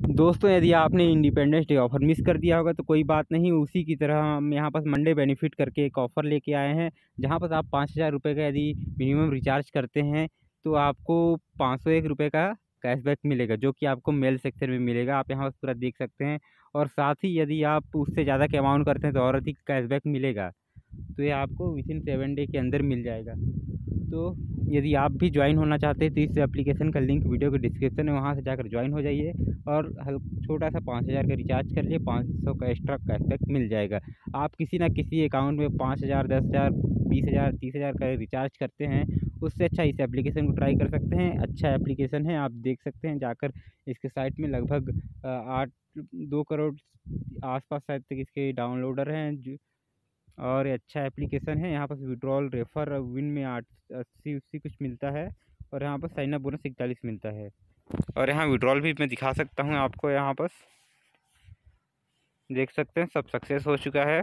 दोस्तों यदि आपने इंडिपेंडेंस डे ऑफ़र मिस कर दिया होगा तो कोई बात नहीं, उसी की तरह हम यहाँ पर मंडे बेनिफिट करके एक ऑफ़र लेके आए हैं, जहाँ पर आप 5,000 रुपये का यदि मिनिमम रिचार्ज करते हैं तो आपको 501 रुपये का कैशबैक मिलेगा, जो कि आपको मेल सेक्शन में मिलेगा। आप यहाँ पर पूरा देख सकते हैं। और साथ ही यदि आप उससे ज़्यादा के अमाउंट करते हैं तो और अधिक कैशबैक मिलेगा। तो ये आपको विदिन 7 डे के अंदर मिल जाएगा। तो यदि आप भी ज्वाइन होना चाहते हैं तो इस एप्लीकेशन का लिंक वीडियो के डिस्क्रिप्शन है, वहाँ से जाकर ज्वाइन हो जाइए और छोटा सा 5,000 का रिचार्ज कर लिए 500 का एक्स्ट्रा कैशबैक मिल जाएगा। आप किसी ना किसी अकाउंट में 5,000, 10,000, 20,000, 30,000 का रिचार्ज करते हैं, उससे अच्छा इस एप्लीकेशन को ट्राई कर सकते हैं। अच्छा एप्लीकेशन है, आप देख सकते हैं जाकर इसके साइट में। लगभग 2 करोड़ आसपास शायद तक इसके डाउनलोडर हैं और अच्छा एप्लीकेशन है। यहाँ पर विड्रॉल, रेफर, विन में 80 कुछ मिलता है और यहाँ पर साइन अप बोनस 41 मिलता है। और यहाँ विड्रॉल भी मैं दिखा सकता हूँ आपको। यहाँ पर देख सकते हैं सब सक्सेस हो चुका है।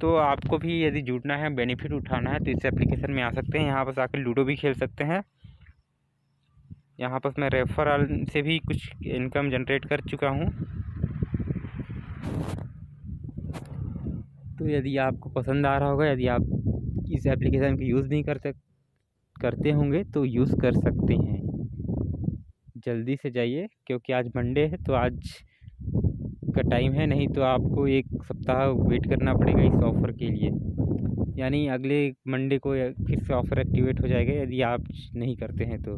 तो आपको भी यदि जुड़ना है, बेनिफिट उठाना है तो इस एप्लीकेशन में आ सकते हैं। यहाँ पर आकर लूडो भी खेल सकते हैं। यहाँ पर मैं रेफरल से भी कुछ इनकम जनरेट कर चुका हूँ। तो यदि आपको पसंद आ रहा होगा, यदि आप इस एप्लीकेशन को यूज़ नहीं करते होंगे तो यूज़ कर सकते हैं। जल्दी से जाइए क्योंकि आज मंडे है तो आज का टाइम है, नहीं तो आपको 1 सप्ताह वेट करना पड़ेगा इस ऑफ़र के लिए। यानी अगले मंडे को फिर से ऑफ़र एक्टिवेट हो जाएगा यदि आप नहीं करते हैं तो।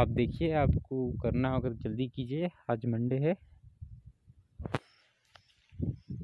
आप देखिए, आपको करना होगा तो जल्दी कीजिए, आज मंडे है।